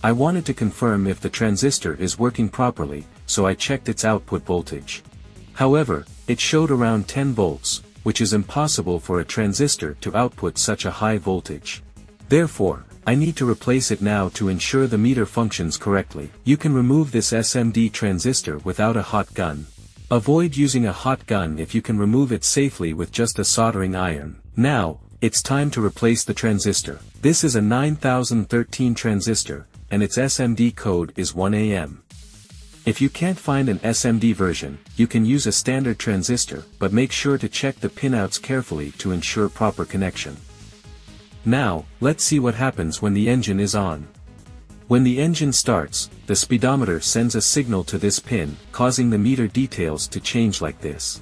I wanted to confirm if the transistor is working properly, so I checked its output voltage. However, it showed around 10 volts, which is impossible for a transistor to output such a high voltage. Therefore, I need to replace it now to ensure the meter functions correctly. You can remove this SMD transistor without a hot gun. Avoid using a hot gun if you can remove it safely with just a soldering iron. Now, it's time to replace the transistor. This is a 9013 transistor, and its SMD code is 1AM. If you can't find an SMD version, you can use a standard transistor, but make sure to check the pinouts carefully to ensure proper connection. Now, let's see what happens when the engine is on. When the engine starts, the speedometer sends a signal to this pin, causing the meter details to change like this.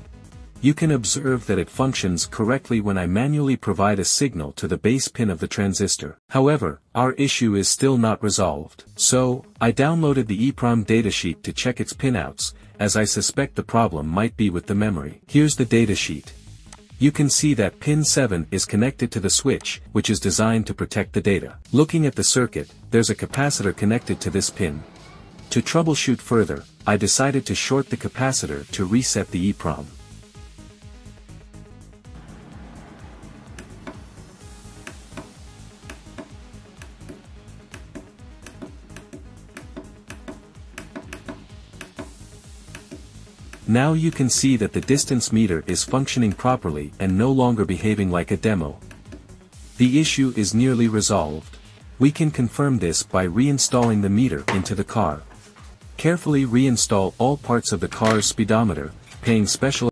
You can observe that it functions correctly when I manually provide a signal to the base pin of the transistor. However, our issue is still not resolved. So, I downloaded the EEPROM datasheet to check its pinouts, as I suspect the problem might be with the memory. Here's the datasheet. You can see that pin 7 is connected to the switch, which is designed to protect the data. Looking at the circuit, there's a capacitor connected to this pin. To troubleshoot further, I decided to short the capacitor to reset the EEPROM. Now you can see that the distance meter is functioning properly and no longer behaving like a demo. The issue is nearly resolved. We can confirm this by reinstalling the meter into the car. Carefully reinstall all parts of the car's speedometer, paying special